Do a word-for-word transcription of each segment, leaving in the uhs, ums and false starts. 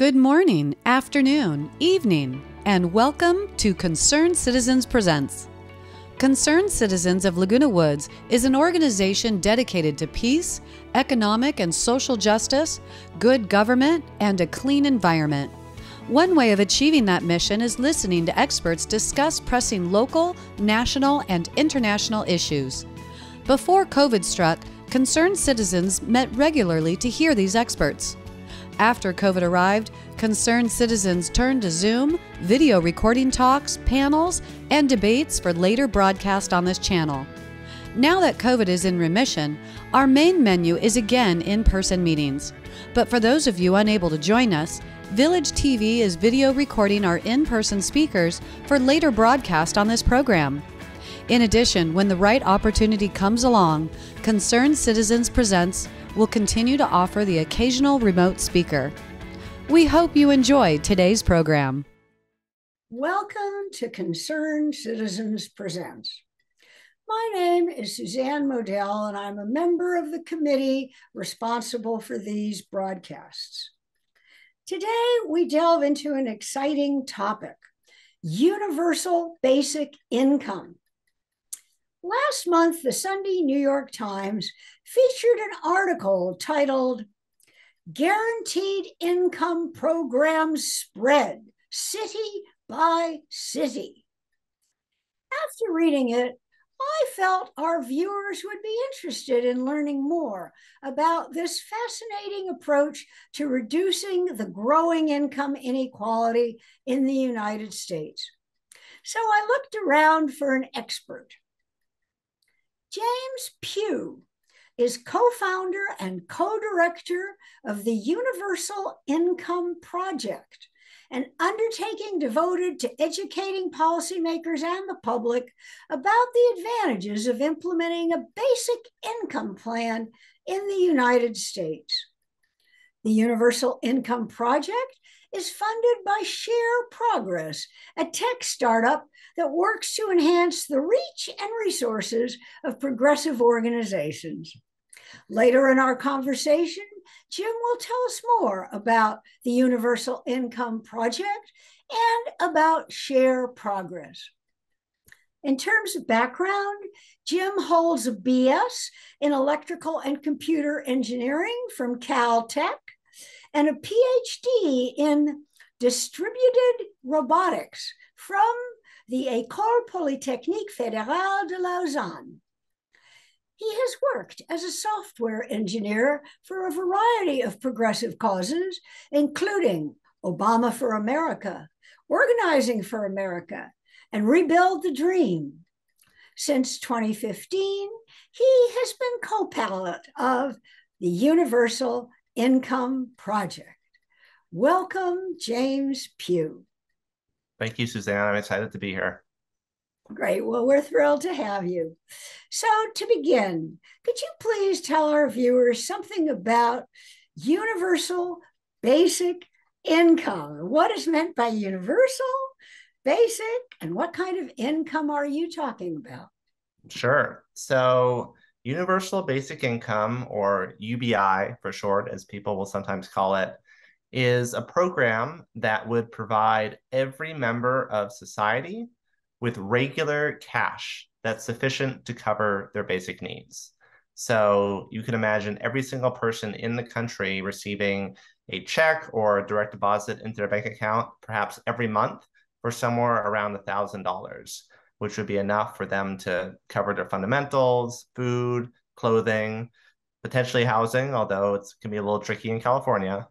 Good morning, afternoon, evening, and welcome to Concerned Citizens Presents. Concerned Citizens of Laguna Woods is an organization dedicated to peace, economic and social justice, good government, and a clean environment. One way of achieving that mission is listening to experts discuss pressing local, national, and international issues. Before COVID struck, Concerned Citizens met regularly to hear these experts. After COVID arrived, Concerned Citizens turned to Zoom, video recording talks, panels, and debates for later broadcast on this channel. Now that COVID is in remission, our main menu is again in-person meetings. But for those of you unable to join us, Village T V is video recording our in-person speakers for later broadcast on this program. In addition, when the right opportunity comes along, Concerned Citizens Presents will continue to offer the occasional remote speaker. We hope you enjoyed today's program. Welcome to Concerned Citizens Presents. My name is Suzanne Modell, and I'm a member of the committee responsible for these broadcasts. Today, we delve into an exciting topic, universal basic income. Last month, the Sunday New York Times featured an article titled, Guaranteed Income Programs Spread, City by City. After reading it, I felt our viewers would be interested in learning more about this fascinating approach to reducing the growing income inequality in the United States. So I looked around for an expert. James Pugh is co-founder and co-director of the Universal Income Project, an undertaking devoted to educating policymakers and the public about the advantages of implementing a basic income plan in the United States. The Universal Income Project is funded by Share Progress, a tech startup that works to enhance the reach and resources of progressive organizations. Later in our conversation, Jim will tell us more about the Universal Income Project and about Share Progress. In terms of background, Jim holds a B S in electrical and computer engineering from Caltech, and a P H D in distributed robotics from the École Polytechnique Fédérale de Lausanne. He has worked as a software engineer for a variety of progressive causes, including Obama for America, Organizing for America, and Rebuild the Dream. Since twenty fifteen, he has been co-pilot of the Universal Income Project. Welcome, James Pugh. Thank you, Suzanne. I'm excited to be here. Great. Well, we're thrilled to have you. So to begin, could you please tell our viewers something about universal basic income? What is meant by universal, basic, and what kind of income are you talking about? Sure. So Universal Basic Income, or U B I for short, as people will sometimes call it, is a program that would provide every member of society with regular cash that's sufficient to cover their basic needs. So you can imagine every single person in the country receiving a check or a direct deposit into their bank account, perhaps every month, for somewhere around one thousand dollars. Which would be enough for them to cover their fundamentals, food, clothing, potentially housing, although it can be a little tricky in California.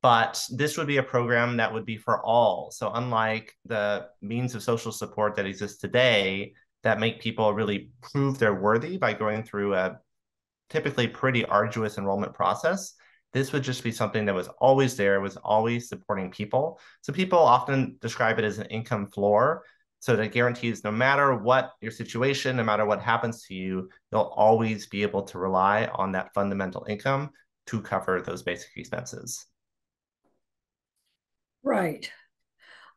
But this would be a program that would be for all. So unlike the means of social support that exist today that make people really prove they're worthy by going through a typically pretty arduous enrollment process, this would just be something that was always there, was always supporting people. So people often describe it as an income floor. So that guarantees no matter what your situation, no matter what happens to you, you'll always be able to rely on that fundamental income to cover those basic expenses. Right.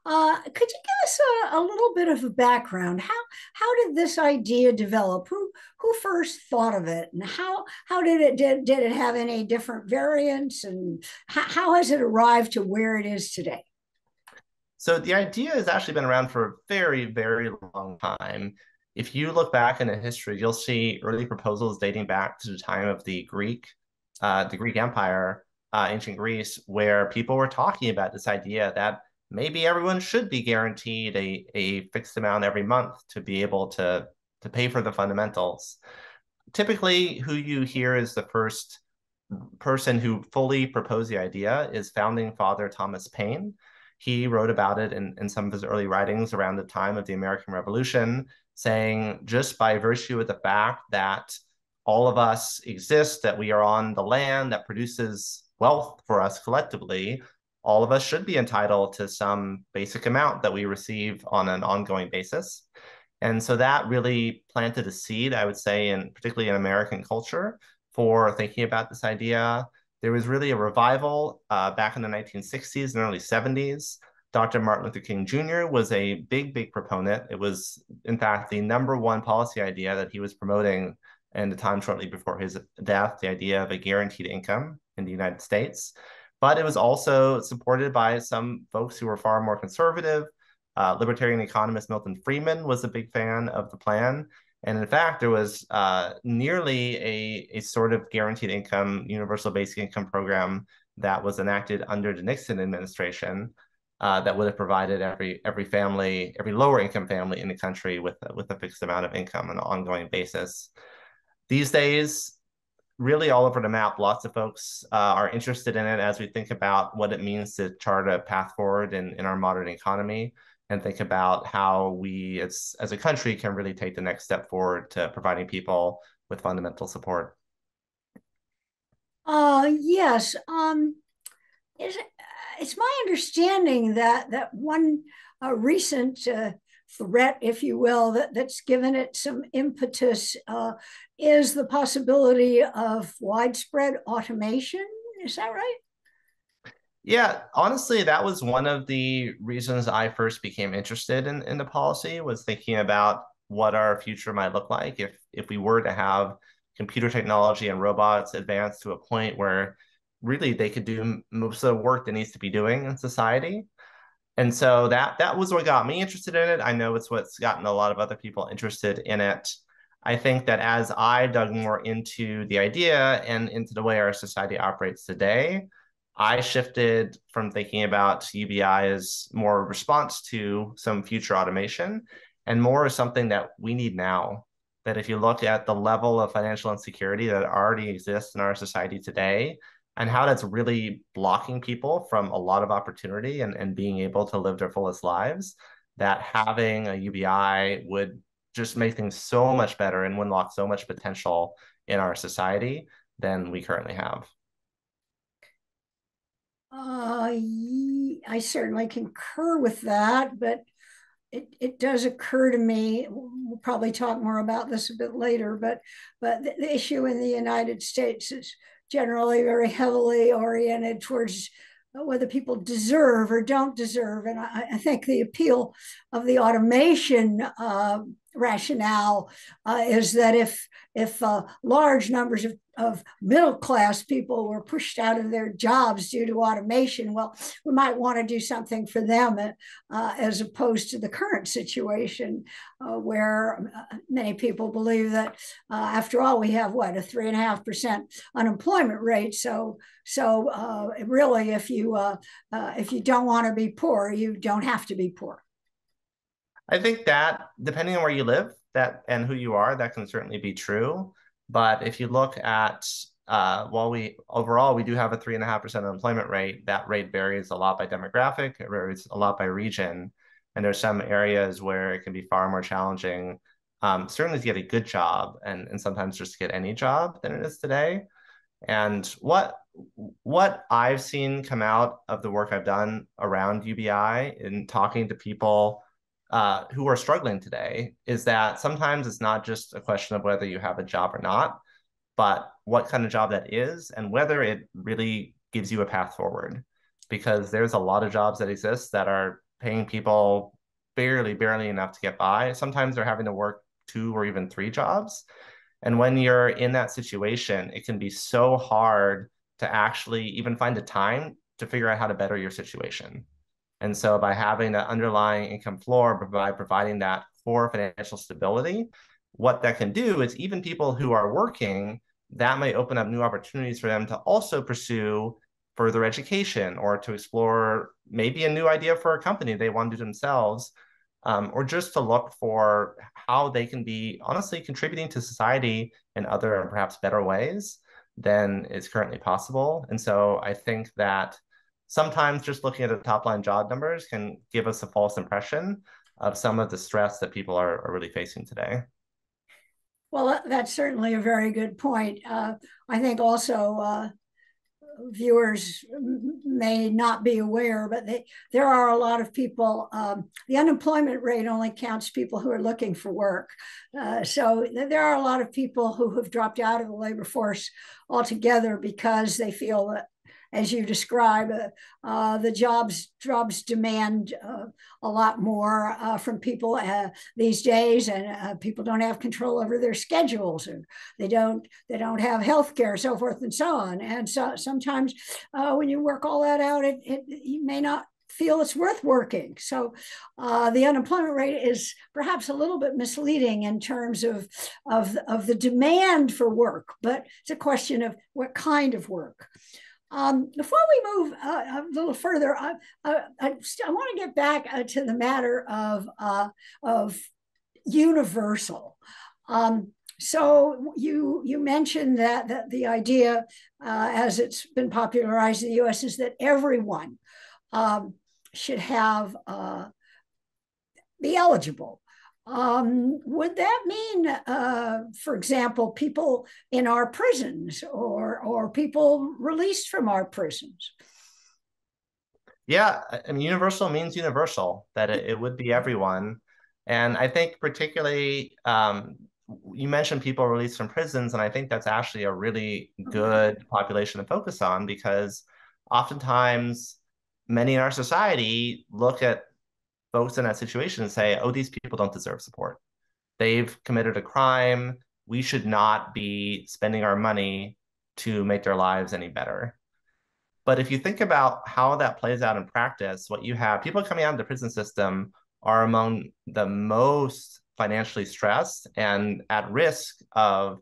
Uh, could you give us a, a little bit of a background? How how did this idea develop? Who who first thought of it, and how how did it did, did it have any different variants, and how, how has it arrived to where it is today? So the idea has actually been around for a very, very long time. If you look back in the history, you'll see early proposals dating back to the time of the Greek, uh, the Greek Empire, uh, ancient Greece, where people were talking about this idea that maybe everyone should be guaranteed a, a fixed amount every month to be able to, to pay for the fundamentals. Typically, who you hear is the first person who fully proposed the idea is founding father Thomas Paine. He wrote about it in, in some of his early writings around the time of the American Revolution, saying just by virtue of the fact that all of us exist, that we are on the land that produces wealth for us collectively, all of us should be entitled to some basic amount that we receive on an ongoing basis. And so that really planted a seed, I would say, in particularly in American culture for thinking about this idea. There was really a revival uh, back in the nineteen sixties and early seventies. Doctor Martin Luther King Junior was a big, big proponent. It was, in fact, the number one policy idea that he was promoting in the time shortly before his death, the idea of a guaranteed income in the United States. But it was also supported by some folks who were far more conservative. Uh, libertarian economist Milton Friedman was a big fan of the plan. And in fact, there was uh, nearly a, a sort of guaranteed income, universal basic income program that was enacted under the Nixon administration uh, that would have provided every every family, every lower income family in the country with, with a fixed amount of income on an ongoing basis. These days, really all over the map, lots of folks uh, are interested in it as we think about what it means to chart a path forward in, in our modern economy, and think about how we as, as a country can really take the next step forward to providing people with fundamental support. Uh, yes. Um, it's, it's my understanding that, that one uh, recent uh, threat, if you will, that, that's given it some impetus uh, is the possibility of widespread automation. Is that right? Yeah, honestly, that was one of the reasons I first became interested in, in the policy, was thinking about what our future might look like if, if we were to have computer technology and robots advance to a point where really they could do most of the work that needs to be doing in society. And so that, that was what got me interested in it. I know it's what's gotten a lot of other people interested in it. I think that as I dug more into the idea and into the way our society operates today, I shifted from thinking about U B I as more a response to some future automation and more as something that we need now. That if you look at the level of financial insecurity that already exists in our society today and how that's really blocking people from a lot of opportunity and, and being able to live their fullest lives, that having a U B I would just make things so much better and unlock so much potential in our society than we currently have. Uh, I certainly concur with that, but it, it does occur to me, we'll probably talk more about this a bit later, but, but the, the issue in the United States is generally very heavily oriented towards whether people deserve or don't deserve. And I, I think the appeal of the automation uh, rationale uh, is that if, if uh, large numbers of of middle-class people were pushed out of their jobs due to automation, well, we might want to do something for them uh, as opposed to the current situation uh, where many people believe that, uh, after all, we have, what, a three and a half percent unemployment rate. So, so uh, really, if you, uh, uh, if you don't want to be poor, you don't have to be poor. I think that, depending on where you live that and who you are, that can certainly be true. But if you look at, uh, while we overall, we do have a three and a half percent unemployment rate, that rate varies a lot by demographic, it varies a lot by region. And there's some areas where it can be far more challenging, um, certainly to get a good job and, and sometimes just to get any job than it is today. And what, what I've seen come out of the work I've done around U B I in talking to people Uh, who are struggling today is that sometimes it's not just a question of whether you have a job or not, but what kind of job that is and whether it really gives you a path forward. Because there's a lot of jobs that exist that are paying people barely, barely enough to get by. Sometimes they're having to work two or even three jobs. And when you're in that situation, it can be so hard to actually even find the time to figure out how to better your situation. And so by having that underlying income floor, by providing that core financial stability, what that can do is even people who are working, that may open up new opportunities for them to also pursue further education or to explore maybe a new idea for a company they want to do themselves, um, or just to look for how they can be honestly contributing to society in other and perhaps better ways than is currently possible. And so I think that sometimes just looking at the top line job numbers can give us a false impression of some of the stress that people are, are really facing today. Well, that's certainly a very good point. Uh, I think also uh, viewers may not be aware, but they, there are a lot of people, um, the unemployment rate only counts people who are looking for work. Uh, so there are a lot of people who have dropped out of the labor force altogether because they feel that, as you describe, uh, uh, the jobs jobs demand uh, a lot more uh, from people uh, these days, and uh, people don't have control over their schedules, and they don't they don't have health care, so forth and so on. And so sometimes uh, when you work all that out, it, it you may not feel it's worth working. So uh, the unemployment rate is perhaps a little bit misleading in terms of, of of the demand for work, but it's a question of what kind of work. Um, before we move uh, a little further, I, I, I, I want to get back uh, to the matter of, uh, of universal. Um, so you, you mentioned that, that the idea, uh, as it's been popularized in the U S, is that everyone um, should have, uh, be eligible. Um, would that mean, uh, for example, people in our prisons or or people released from our prisons? Yeah, I mean, universal means universal, that it, it would be everyone. And I think particularly, um, you mentioned people released from prisons, and I think that's actually a really good population to focus on, because oftentimes many in our society look at folks in that situation and say, oh, these people don't deserve support. They've committed a crime. We should not be spending our money to make their lives any better. But if you think about how that plays out in practice, what you have, people coming out of the prison system are among the most financially stressed and at risk of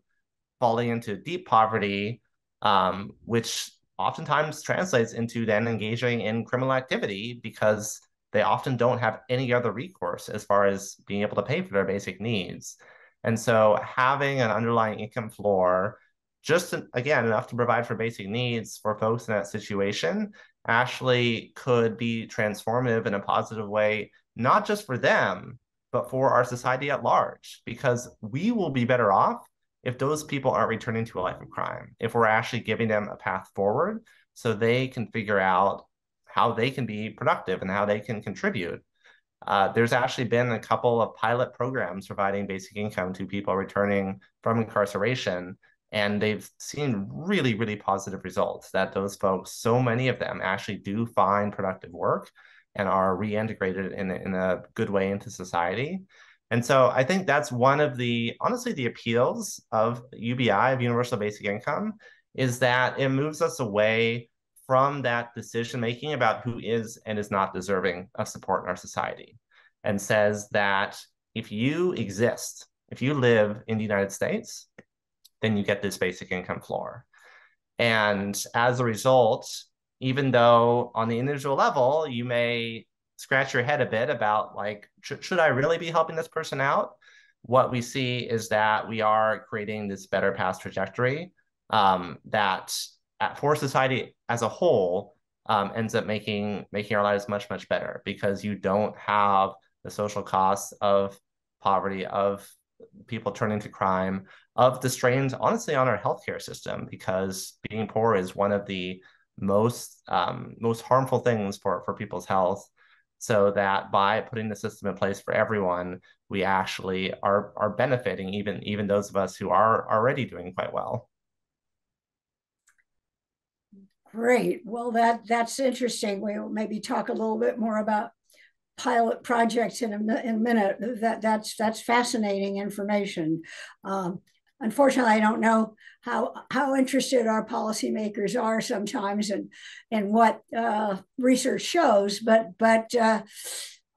falling into deep poverty, um, which oftentimes translates into then engaging in criminal activity, because they often don't have any other recourse as far as being able to pay for their basic needs. And so having an underlying income floor, just again, enough to provide for basic needs for folks in that situation, actually could be transformative in a positive way, not just for them, but for our society at large, because we will be better off if those people aren't returning to a life of crime, if we're actually giving them a path forward so they can figure out how they can be productive and how they can contribute. Uh, there's actually been a couple of pilot programs providing basic income to people returning from incarceration, and they've seen really, really positive results, that those folks, so many of them actually do find productive work and are reintegrated in, in a good way into society. And so I think that's one of the, honestly, the appeals of U B I, of Universal Basic Income, is that it moves us away from that decision-making about who is and is not deserving of support in our society, and says that if you exist, if you live in the United States, then you get this basic income floor. And as a result, even though on the individual level, you may scratch your head a bit about like, should, should I really be helping this person out? What we see is that we are creating this better path trajectory um, that for society as a whole um, ends up making making our lives much, much better, because you don't have the social costs of poverty, of people turning to crime, of the strains, honestly, on our healthcare system, because being poor is one of the most um, most harmful things for, for people's health. So that by putting the system in place for everyone, we actually are are benefiting even, even those of us who are already doing quite well. Great. Well, that that's interesting. We'll maybe talk a little bit more about pilot projects in a, in a minute. That, that's, that's fascinating information. Um, unfortunately, I don't know how, how interested our policymakers are sometimes in, in what uh, research shows, but, but uh,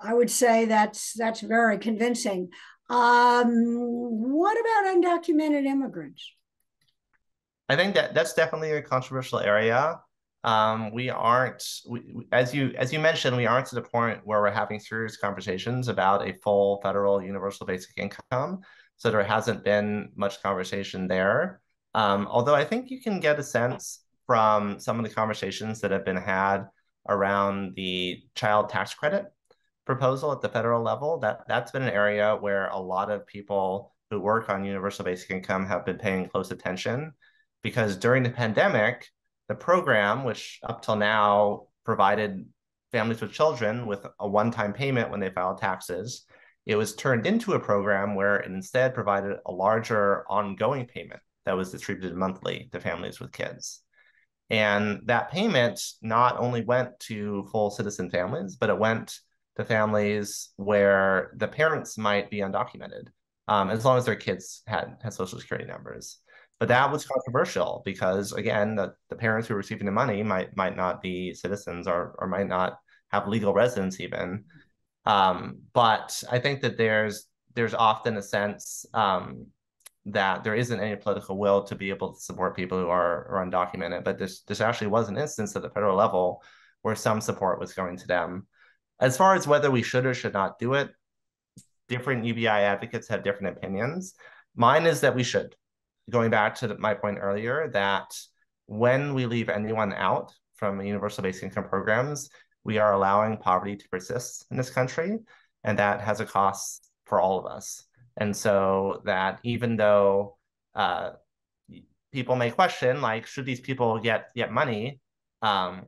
I would say that's, that's very convincing. Um, what about undocumented immigrants? I think that that's definitely a controversial area. Um, we aren't, we, as you as you mentioned, we aren't to the point where we're having serious conversations about a full federal universal basic income. So there hasn't been much conversation there. Um, although I think you can get a sense from some of the conversations that have been had around the child tax credit proposal at the federal level, that that's been an area where a lot of people who work on universal basic income have been paying close attention, because during the pandemic, the program, which up till now provided families with children with a one-time payment when they filed taxes, it was turned into a program where it instead provided a larger ongoing payment that was distributed monthly to families with kids. And that payment not only went to full citizen families, but it went to families where the parents might be undocumented, um, as long as their kids had, had social security numbers. But that was controversial because, again, the, the parents who were receiving the money might might not be citizens or, or might not have legal residence even. Um, but I think that there's there's often a sense um, that there isn't any political will to be able to support people who are, are undocumented. But this, this actually was an instance at the federal level where some support was going to them. As far as whether we should or should not do it, different U B I advocates have different opinions. Mine is that we should. Going back to my point earlier, that when we leave anyone out from universal basic income programs, we are allowing poverty to persist in this country, and that has a cost for all of us. And so that even though uh, people may question, like, should these people get, get money? Um,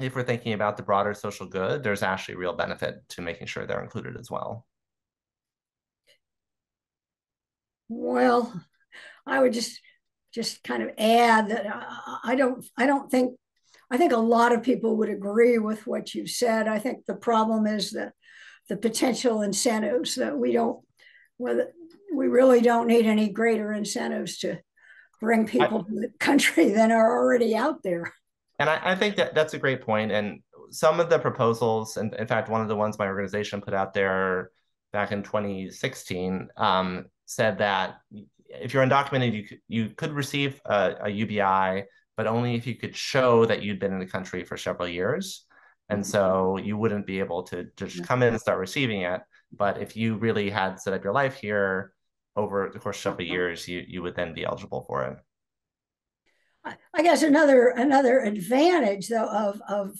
if we're thinking about the broader social good, there's actually real benefit to making sure they're included as well. Well, I would just just kind of add that I don't I don't think I think a lot of people would agree with what you said. I think the problem is that the potential incentives that we don't whether we really don't need any greater incentives to bring people I, to the country than are already out there. And I, I think that that's a great point. And some of the proposals, and in fact, one of the ones my organization put out there back in twenty sixteen um, said that if you're undocumented, you could, you could receive a, a U B I, but only if you could show that you'd been in the country for several years. And so you wouldn't be able to just come in and start receiving it. But if you really had set up your life here over the course of several years, you, you would then be eligible for it. I guess another another advantage, though, of, of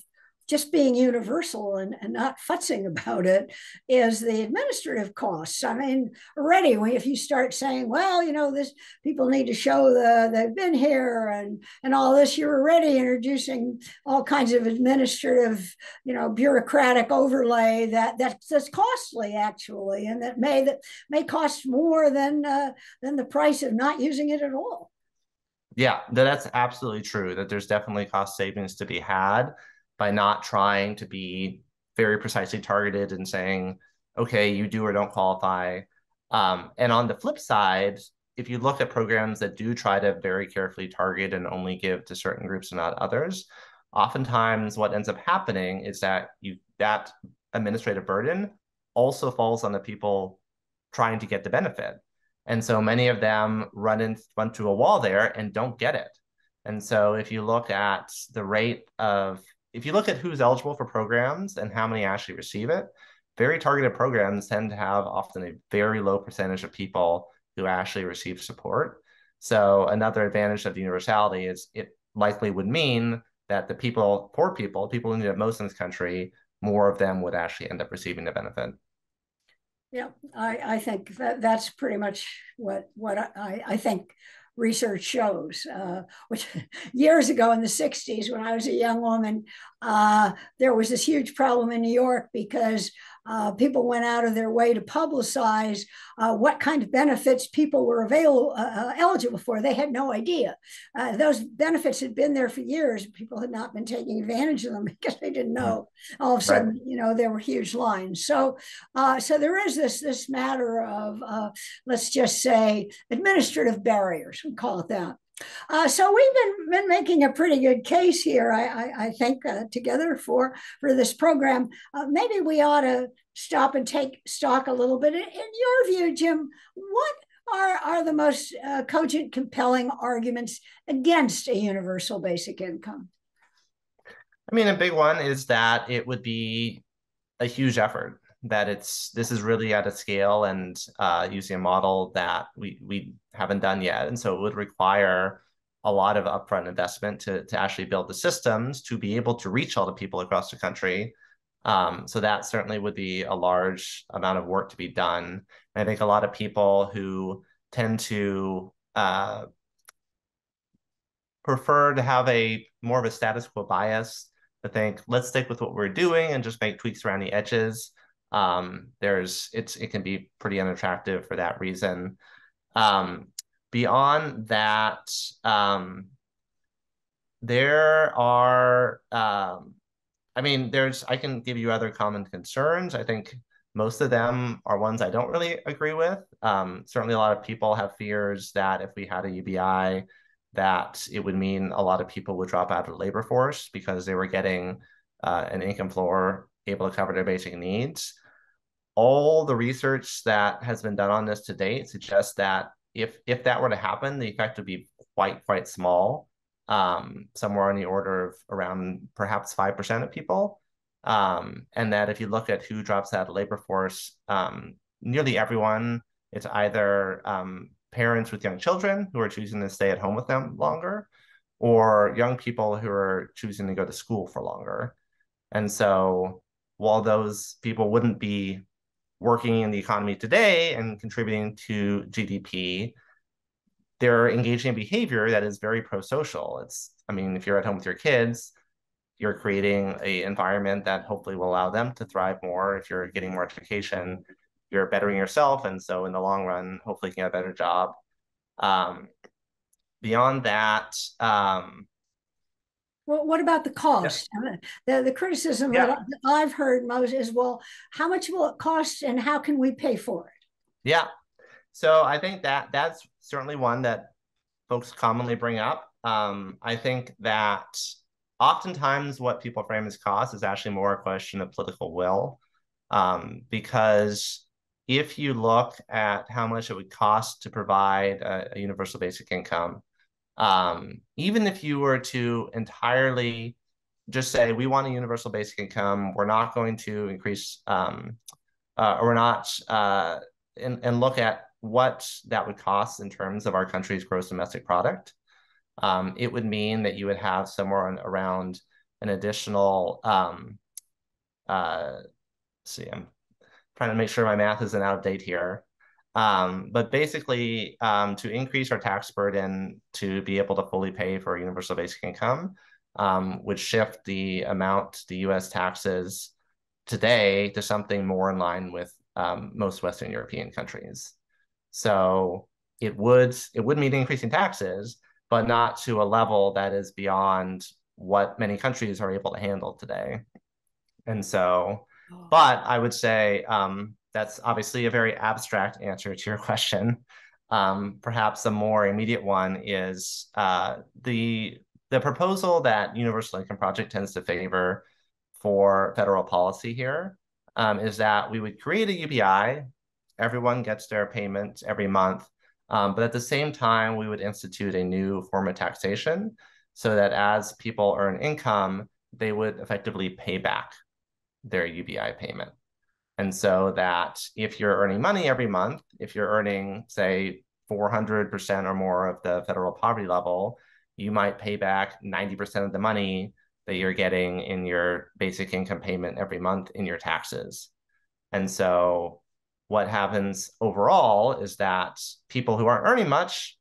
just being universal and, and not futzing about it is the administrative costs. I mean, already if you start saying, well, you know, this people need to show the, they've been here and, and all this, you're already introducing all kinds of administrative, you know, bureaucratic overlay that that's, that's costly actually, and that may that may cost more than uh, than the price of not using it at all. Yeah, that's absolutely true, that there's definitely cost savings to be had by not trying to be very precisely targeted and saying, okay, you do or don't qualify. Um, and on the flip side, if you look at programs that do try to very carefully target and only give to certain groups and not others, oftentimes what ends up happening is that you that administrative burden also falls on the people trying to get the benefit. And so many of them run into run to a wall there and don't get it. And so if you look at the rate of If you look at who's eligible for programs and how many actually receive it, very targeted programs tend to have often a very low percentage of people who actually receive support. So another advantage of the universality is it likely would mean that the people, poor people, people who need it most in this country, more of them would actually end up receiving the benefit. Yeah, I, I think that, that's pretty much what, what I, I think research shows, uh, which years ago in the sixties, when I was a young woman, uh, there was this huge problem in New York because Uh, people went out of their way to publicize uh, what kind of benefits people were available, uh, eligible for. They had no idea. Uh, those benefits had been there for years. People had not been taking advantage of them because they didn't know. All of a sudden, right. you know, there were huge lines. So, uh, so there is this this matter of uh, let's just say administrative barriers. We call it that. Uh, so we've been, been making a pretty good case here, I, I, I think, uh, together for, for this program. Uh, maybe we ought to stop and take stock a little bit. In, in your view, Jim, what are, are the most uh, cogent, compelling arguments against a universal basic income? I mean, a big one is that it would be a huge effort, that it's this is really at a scale and uh, using a model that we we haven't done yet. And so it would require a lot of upfront investment to, to actually build the systems to be able to reach all the people across the country. Um, so that certainly would be a large amount of work to be done. And I think a lot of people who tend to uh, prefer to have a more of a status quo bias, to think, let's stick with what we're doing and just make tweaks around the edges. Um, there's it's it can be pretty unattractive for that reason. Um, beyond that, um, there are, um, I mean, there's I can give you other common concerns. I think most of them are ones I don't really agree with. Um, certainly a lot of people have fears that if we had a U B I, that it would mean a lot of people would drop out of the labor force because they were getting uh, an income floor able to cover their basic needs. All the research that has been done on this to date suggests that if if that were to happen, the effect would be quite, quite small, um, somewhere on the order of around perhaps five percent of people. Um, and that if you look at who drops out of the labor force, um, nearly everyone, it's either um, parents with young children who are choosing to stay at home with them longer, or young people who are choosing to go to school for longer. And so while those people wouldn't be working in the economy today and contributing to G D P, they're engaging in behavior that is very pro-social. It's, I mean, if you're at home with your kids, you're creating an environment that hopefully will allow them to thrive more. If you're getting more education, you're bettering yourself. And so in the long run, hopefully you can get a better job. Um, beyond that, um, Well, what about the cost? Yeah. The, the criticism yeah. that I've heard most is, well, how much will it cost and how can we pay for it? Yeah. So I think that that's certainly one that folks commonly bring up. Um, I think that oftentimes what people frame as cost is actually more a question of political will. Um, because if you look at how much it would cost to provide a, a universal basic income, Um, even if you were to entirely just say, we want a universal basic income, we're not going to increase, um, uh, or we're not, uh, and, and look at what that would cost in terms of our country's gross domestic product, um, it would mean that you would have somewhere on, around an additional, um, uh, let's see, I'm trying to make sure my math isn't out of date here. Um, but basically, um, to increase our tax burden to be able to fully pay for universal basic income um, would shift the amount the U S taxes today to something more in line with um, most Western European countries. So it would it would mean increasing taxes, but not to a level that is beyond what many countries are able to handle today. And so, but I would say, um, that's obviously a very abstract answer to your question. Um, perhaps a more immediate one is uh, the, the proposal that Universal Income Project tends to favor for federal policy here um, is that we would create a U B I, everyone gets their payments every month, um, but at the same time, we would institute a new form of taxation so that as people earn income, they would effectively pay back their U B I payment. And so that if you're earning money every month, if you're earning, say, four hundred percent or more of the federal poverty level, you might pay back ninety percent of the money that you're getting in your basic income payment every month in your taxes. And so what happens overall is that people who aren't earning much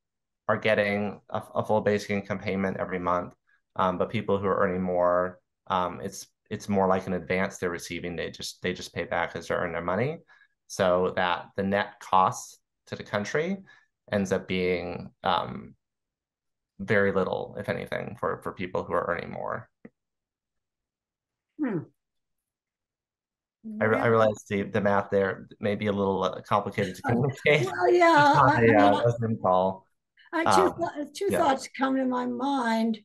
are getting a, a full basic income payment every month, um, but people who are earning more, um, it's it's more like an advance they're receiving. They just they just pay back as they earn their money, so that the net cost to the country ends up being um, very little, if anything, for, for people who are earning more. Hmm. I, re- I realize the, the math there may be a little uh, complicated to communicate. Well, yeah. I, yeah I, Zoom call. I, two um, two yeah. thoughts come to my mind.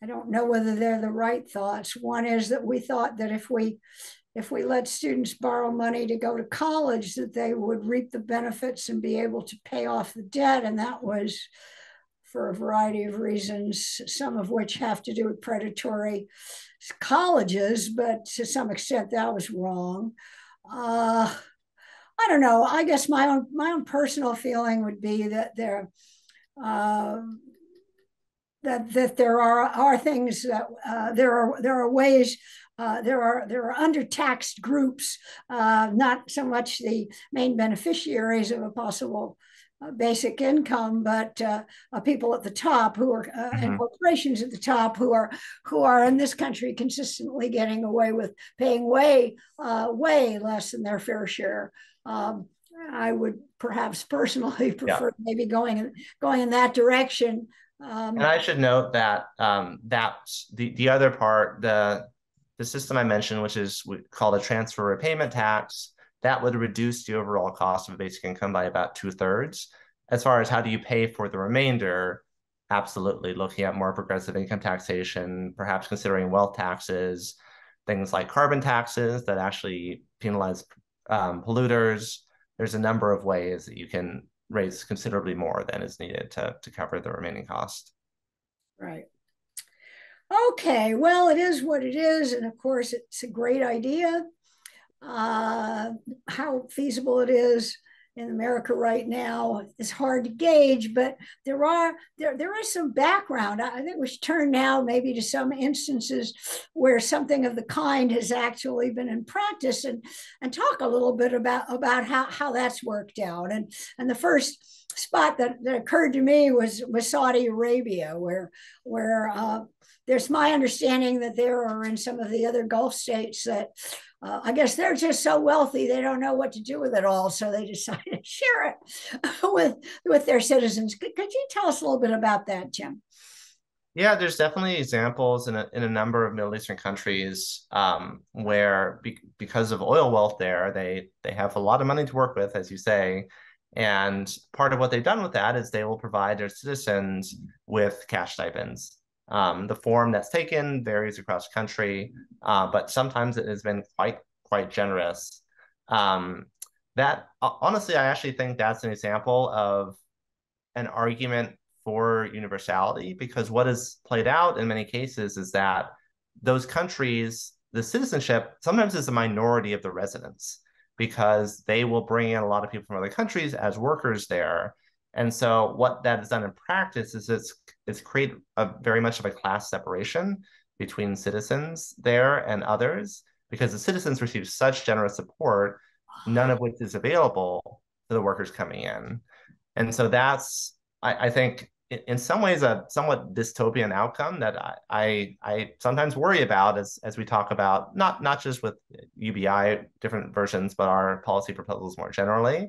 I don't know whether they're the right thoughts. One is that we thought that if we if we let students borrow money to go to college, that they would reap the benefits and be able to pay off the debt. And that was for a variety of reasons, some of which have to do with predatory colleges, but to some extent that was wrong. Uh, I don't know. I guess my own my own personal feeling would be that there uh, that that there are are things that uh, there are there are ways. Uh, there are there are undertaxed groups, uh, not so much the main beneficiaries of a possible uh, basic income, but uh, uh, people at the top who are uh, mm-hmm. and corporations at the top who are who are in this country consistently getting away with paying way uh, way less than their fair share. Um, I would perhaps personally prefer yeah. maybe going going in that direction. Um, and I should note that um, that the the other part the. The system I mentioned, which is called a transfer repayment tax, that would reduce the overall cost of basic income by about two thirds. As far as how do you pay for the remainder, absolutely looking at more progressive income taxation, perhaps considering wealth taxes, things like carbon taxes that actually penalize um, polluters. There's a number of ways that you can raise considerably more than is needed to, to cover the remaining cost. Right. Okay, well, it is what it is. And of course, it's a great idea. Uh, how feasible it is in America right now is hard to gauge, but there are there, there is some background. I think we should turn now maybe to some instances where something of the kind has actually been in practice and, and talk a little bit about, about how, how that's worked out. And, and the first spot that, that occurred to me was, was Saudi Arabia, where, where uh, there's my understanding that there are in some of the other Gulf states that uh, I guess they're just so wealthy, they don't know what to do with it all. So they decided to share it with, with their citizens. Could, could you tell us a little bit about that, Jim? Yeah, there's definitely examples in a, in a number of Middle Eastern countries um, where be, because of oil wealth there, they, they have a lot of money to work with, as you say. And part of what they've done with that is they will provide their citizens with cash stipends. Um, the form that's taken varies across the country, uh, but sometimes it has been quite, quite generous. Um, that honestly, I actually think that's an example of an argument for universality, because what has played out in many cases is that those countries, the citizenship sometimes is a minority of the residents, because they will bring in a lot of people from other countries as workers there. And so what that has done in practice is it's it's created a very much of a class separation between citizens there and others, because the citizens receive such generous support, none of which is available to the workers coming in. And so that's, I, I think, in some ways a somewhat dystopian outcome that I, I I sometimes worry about as as we talk about not not just with U B I different versions, but our policy proposals more generally.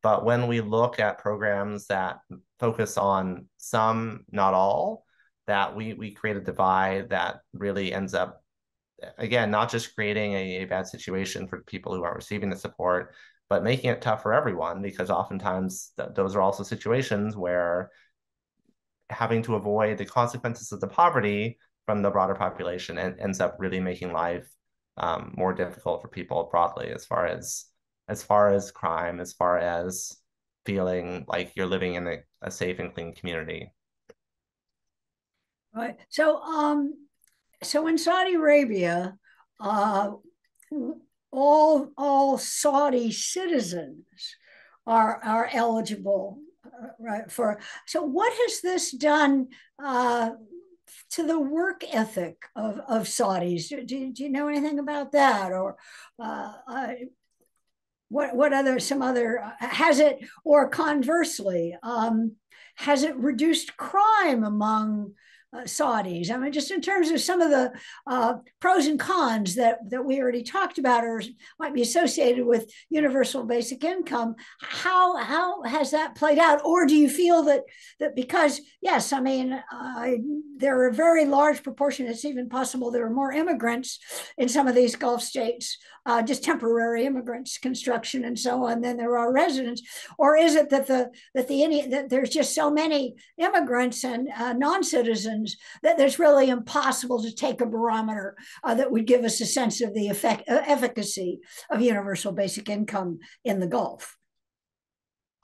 But when we look at programs that focus on some, not all, that we we create a divide that really ends up again not just creating a, a bad situation for people who are receiving the support, but making it tough for everyone, because oftentimes th- those are also situations where having to avoid the consequences of the poverty from the broader population and ends up really making life um, more difficult for people broadly, as far as as far as crime, as far as feeling like you're living in a, a safe and clean community. Right. So, um, so in Saudi Arabia, uh, all all Saudi citizens are are eligible. Right. For so, what has this done uh, to the work ethic of, of Saudis? Do, do, do you know anything about that, or uh, uh, what? What other some other has it, or conversely, um, has it reduced crime among uh, Saudis. I mean, just in terms of some of the uh, pros and cons that, that we already talked about or might be associated with universal basic income, how, how has that played out? Or do you feel that, that because, yes, I mean, uh, there are a very large proportion, it's even possible there are more immigrants in some of these Gulf states, uh, just temporary immigrants, construction and so on, than there are residents? Or is it that the that the any that there's just so many immigrants and uh, non-citizens that there's really impossible to take a barometer uh, that would give us a sense of the effect uh, efficacy of universal basic income in the Gulf?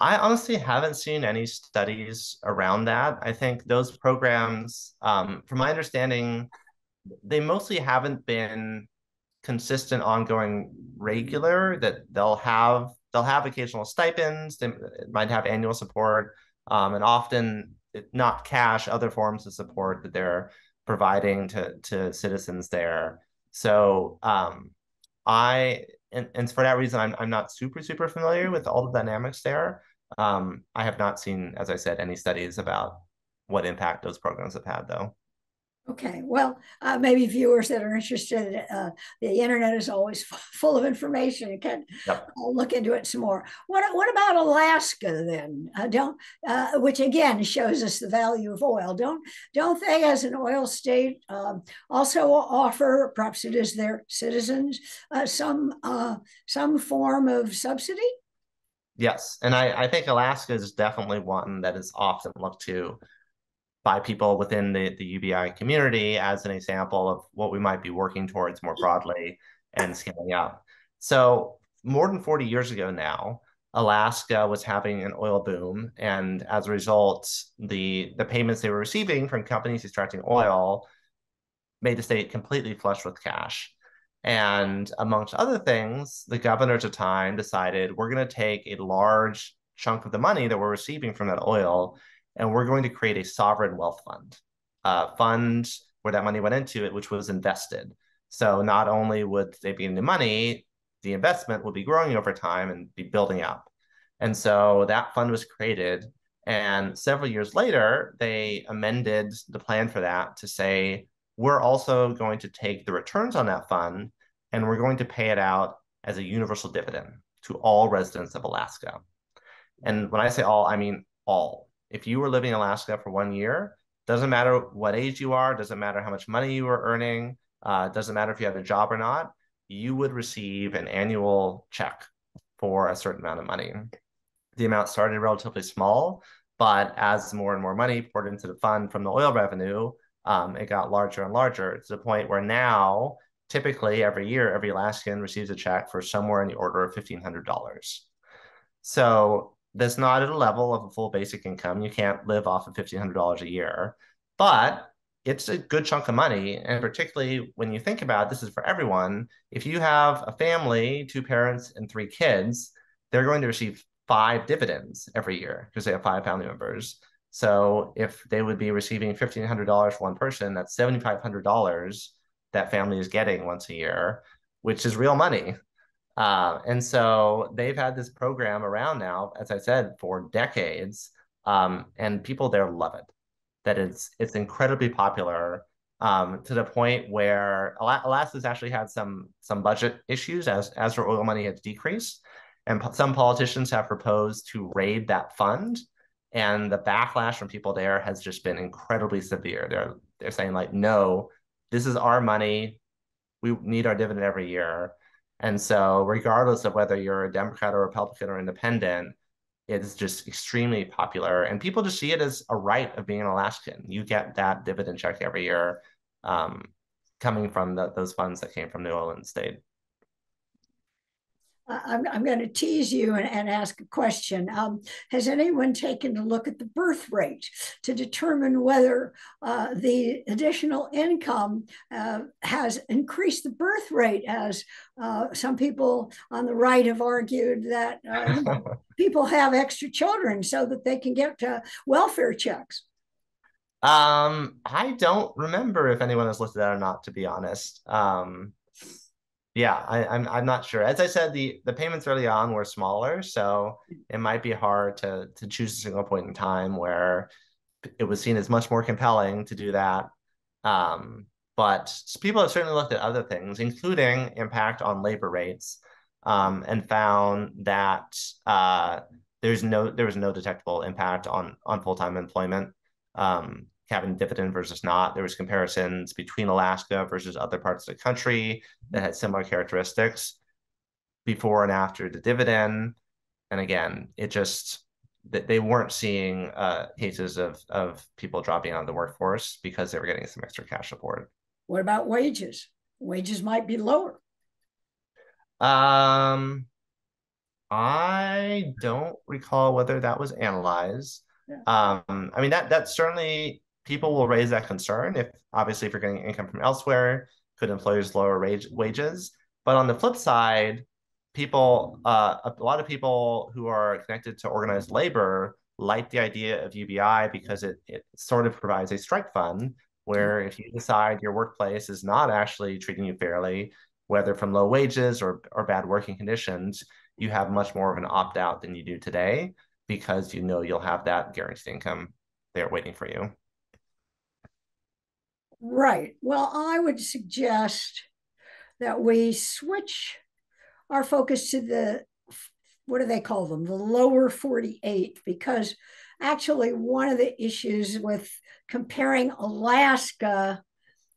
I honestly haven't seen any studies around that. I think those programs, um, from my understanding, they mostly haven't been consistent, ongoing, regular. That they'll have they'll have occasional stipends. They might have annual support, um, and often not cash, other forms of support that they're providing to to citizens there. So um, I. And, and for that reason, I'm, I'm not super, super familiar with all the dynamics there. Um, I have not seen, as I said, any studies about what impact those programs have had, though. Okay, well, uh, maybe viewers that are interested, uh, the internet is always full of information. You can yep. look into it some more. What, what about Alaska then? Uh, don't, uh, which again shows us the value of oil. Don't, don't they, as an oil state, um, also offer, perhaps it is their citizens, uh, some uh, some form of subsidy? Yes, and I, I think Alaska is definitely one that is often looked to by people within the, the U B I community as an example of what we might be working towards more broadly and scaling up. So more than forty years ago now, Alaska was having an oil boom. And as a result, the, the payments they were receiving from companies extracting oil made the state completely flush with cash. And amongst other things, the governor at the time decided, we're going to take a large chunk of the money that we're receiving from that oil, and we're going to create a sovereign wealth fund, a fund where that money went into it, which was invested. So not only would they be in the money, the investment would be growing over time and be building up. And so that fund was created. And several years later, they amended the plan for that to say, we're also going to take the returns on that fund, and we're going to pay it out as a universal dividend to all residents of Alaska. And when I say all, I mean all. If you were living in Alaska for one year, doesn't matter what age you are, doesn't matter how much money you were earning, uh, doesn't matter if you had a job or not, you would receive an annual check for a certain amount of money. The amount started relatively small, but as more and more money poured into the fund from the oil revenue, um, it got larger and larger to the point where now, typically every year, every Alaskan receives a check for somewhere in the order of fifteen hundred dollars. So that's not at a level of a full basic income. You can't live off of fifteen hundred dollars a year, but it's a good chunk of money. And particularly when you think about it, this is for everyone. If you have a family, two parents and three kids, they're going to receive five dividends every year because they have five family members. So if they would be receiving fifteen hundred dollars for one person, that's seventy-five hundred dollars that family is getting once a year, which is real money. Uh, and so they've had this program around now, as I said, for decades, um, and people there love it, that it's it's incredibly popular, um, to the point where Al Alaska's actually had some some budget issues as, as her oil money has decreased. And po some politicians have proposed to raid that fund. And the backlash from people there has just been incredibly severe. They're, they're saying, like, no, this is our money. We need our dividend every year. And so regardless of whether you're a Democrat or Republican or independent, it's just extremely popular. And people just see it as a right of being an Alaskan. You get that dividend check every year, um, coming from the, those funds that came from New Orleans State. I'm, I'm going to tease you and, and ask a question. Um, has anyone taken a look at the birth rate to determine whether uh, the additional income uh, has increased the birth rate, as uh, some people on the right have argued that uh, people have extra children so that they can get uh, welfare checks? Um, I don't remember if anyone has looked at that or not, to be honest. Um, Yeah, I, I'm I'm not sure. As I said, the, the payments early on were smaller, so it might be hard to to choose a single point in time where it was seen as much more compelling to do that. Um, but people have certainly looked at other things, including impact on labor rates, um, and found that uh, there's no there was no detectable impact on on full-time employment, um, having dividend versus not. There was comparisons between Alaska versus other parts of the country that had similar characteristics before and after the dividend. And again, it just that they weren't seeing uh, cases of of people dropping out of the workforce because they were getting some extra cash support. What about wages? Wages might be lower. Um, I don't recall whether that was analyzed. Yeah. Um, I mean, that that certainly people will raise that concern. If obviously, if you're getting income from elsewhere, could employers lower wage, wages? But on the flip side, people, uh, a lot of people who are connected to organized labor like the idea of U B I because it, it sort of provides a strike fund where if you decide your workplace is not actually treating you fairly, whether from low wages or, or bad working conditions, you have much more of an opt-out than you do today because you know you'll have that guaranteed income there waiting for you. Right. Well, I would suggest that we switch our focus to the, what do they call them? The lower forty-eight, because actually one of the issues with comparing Alaska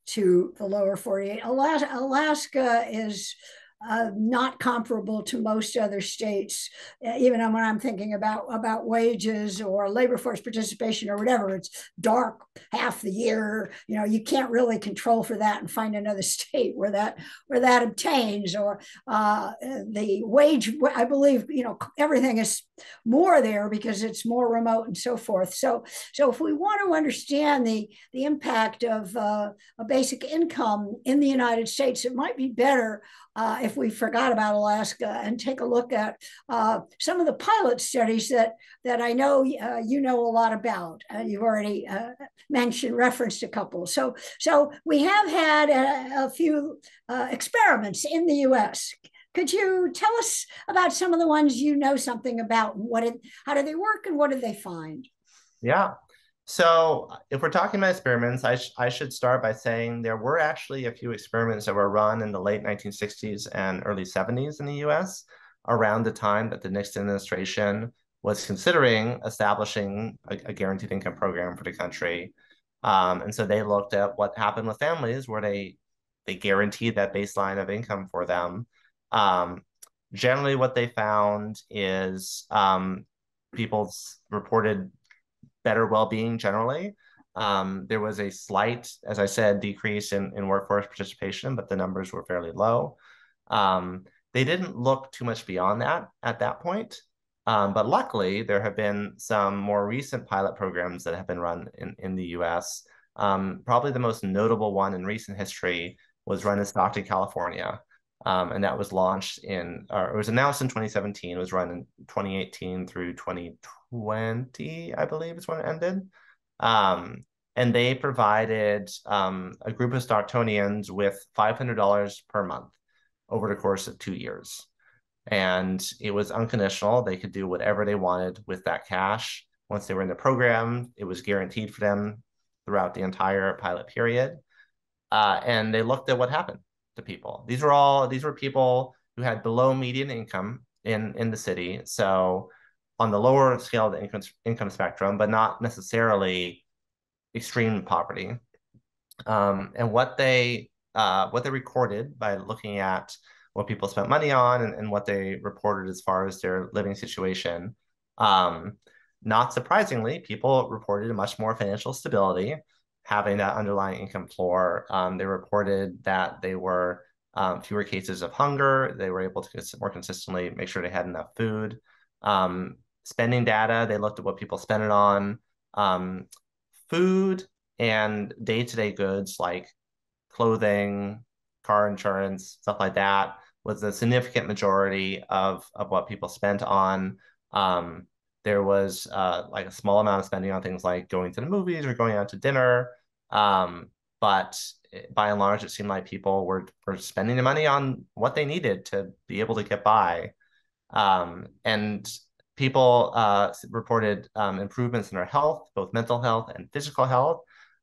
to the lower forty-eight, Alaska, Alaska is uh, not comparable to most other states, even when I'm thinking about, about wages or labor force participation or whatever. It's dark half the year. You know, you can't really control for that and find another state where that, where that obtains, or uh, the wage, I believe, you know, everything is more there because it's more remote and so forth. So, so if we want to understand the, the impact of uh, a basic income in the United States, it might be better Uh, if we forgot about Alaska and take a look at uh, some of the pilot studies that that I know uh, you know a lot about, and you've already uh, mentioned, referenced a couple. So, so we have had a, a few uh, experiments in the U S. Could you tell us about some of the ones you know something about? What did, how do they work, and what did they find? Yeah. So if we're talking about experiments, I, sh I should start by saying there were actually a few experiments that were run in the late nineteen sixties and early seventies in the U S around the time that the Nixon administration was considering establishing a, a guaranteed income program for the country. Um, and so they looked at what happened with families where they, they guaranteed that baseline of income for them. Um, generally, what they found is um, people reported better well-being generally. Um, there was a slight, as I said, decrease in, in workforce participation, but the numbers were fairly low. Um, they didn't look too much beyond that at that point. Um, but luckily, there have been some more recent pilot programs that have been run in, in the U S. Um, probably the most notable one in recent history was run in Stockton, California. Um, and that was launched in, or it was announced in twenty seventeen, it was run in twenty eighteen through twenty twenty, I believe is when it ended. Um, and they provided um, a group of Stocktonians with five hundred dollars per month over the course of two years. And it was unconditional. They could do whatever they wanted with that cash. Once they were in the program, it was guaranteed for them throughout the entire pilot period. Uh, and they looked at what happened to people. These were all, these were people who had below median income in, in the city. So on the lower scale of the income, income spectrum, but not necessarily extreme poverty. Um, and what they, uh, what they recorded by looking at what people spent money on and, and what they reported as far as their living situation. Um, not surprisingly, people reported a much more financial stability, having that underlying income floor. Um, they reported that they were um, fewer cases of hunger. They were able to more consistently make sure they had enough food. Um, spending data, they looked at what people spent it on. Um, food and day-to-day goods like clothing, car insurance, stuff like that was the significant majority of, of what people spent on. Um, there was uh, like a small amount of spending on things like going to the movies or going out to dinner. Um, but by and large, it seemed like people were, were spending the money on what they needed to be able to get by. Um, and People uh, reported um, improvements in their health, both mental health and physical health.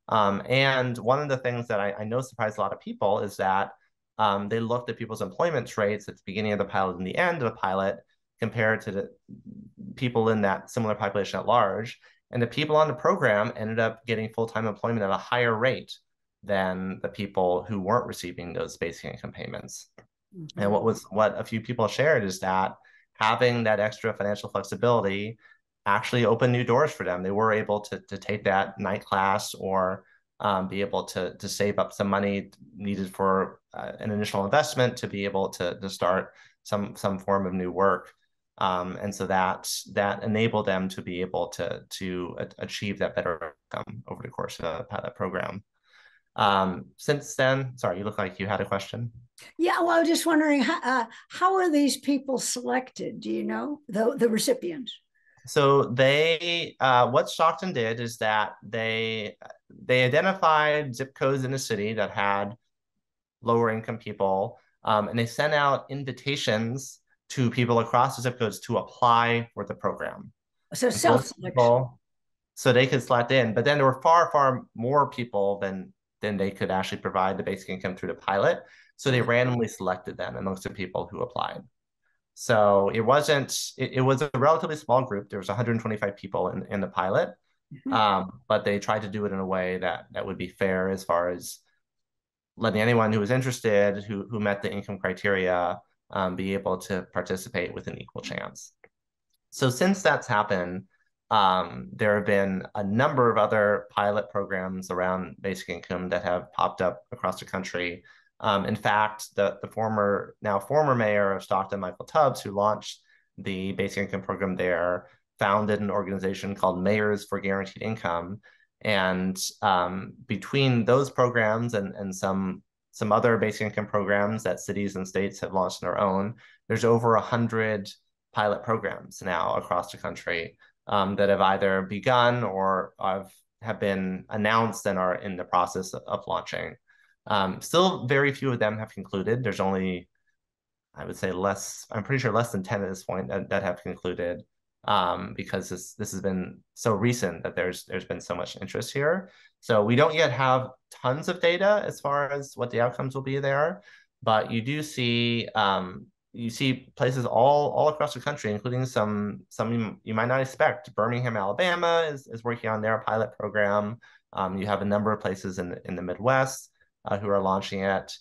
Um, and one of the things that I, I know surprised a lot of people is that um, they looked at people's employment rates at the beginning of the pilot and the end of the pilot compared to the people in that similar population at large. And the people on the program ended up getting full-time employment at a higher rate than the people who weren't receiving those basic income payments. Mm-hmm. And what was what a few people shared is that having that extra financial flexibility actually opened new doors for them. They were able to, to take that night class or um, be able to, to save up some money needed for uh, an initial investment to be able to, to start some, some form of new work. Um, and so that, that enabled them to be able to, to achieve that better outcome over the course of that program. Um, since then, sorry, you look like you had a question. Yeah, well, I was just wondering, uh, how are these people selected? Do you know, the, the recipients? So they, uh, what Stockton did is that they, they identified zip codes in the city that had lower income people, um, and they sent out invitations to people across the zip codes to apply for the program. So self-selection. So they could slot in, but then there were far, far more people than than they could actually provide the basic income through the pilot. So they randomly selected them amongst the people who applied. So it wasn't, it, it was a relatively small group. There was one hundred twenty-five people in, in the pilot, mm-hmm. um, but they tried to do it in a way that, that would be fair as far as letting anyone who was interested, who, who met the income criteria, um, be able to participate with an equal chance. So since that's happened, um, there have been a number of other pilot programs around basic income that have popped up across the country. Um, in fact, the, the former, now former mayor of Stockton, Michael Tubbs, who launched the basic income program there, founded an organization called Mayors for Guaranteed Income. And um, between those programs and, and some, some other basic income programs that cities and states have launched on their own, there's over one hundred pilot programs now across the country um, that have either begun or have, have been announced and are in the process of, of launching. Um, still very few of them have concluded. There's only, I would say less, I'm pretty sure less than ten at this point that, that have concluded um, because this, this has been so recent that there's there's been so much interest here. So we don't yet have tons of data as far as what the outcomes will be there, but you do see, um, you see places all, all across the country, including some, some you, you might not expect. Birmingham, Alabama is, is working on their pilot program. Um, you have a number of places in the, in the Midwest Uh, who are launching it.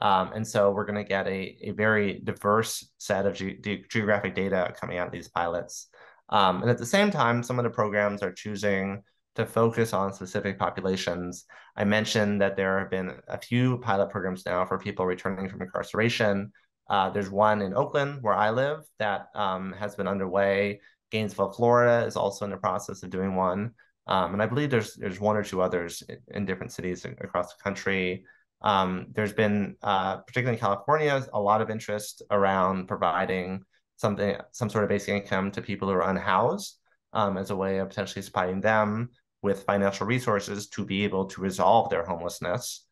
Um, and so we're going to get a, a very diverse set of ge ge geographic data coming out of these pilots. Um, and at the same time, some of the programs are choosing to focus on specific populations. I mentioned that there have been a few pilot programs now for people returning from incarceration. Uh, there's one in Oakland, where I live, that um, has been underway. Gainesville, Florida is also in the process of doing one. Um, and I believe there's there's one or two others in, in different cities across the country. Um, there's been, uh, particularly in California, a lot of interest around providing something, some sort of basic income to people who are unhoused um, as a way of potentially supplying them with financial resources to be able to resolve their homelessness.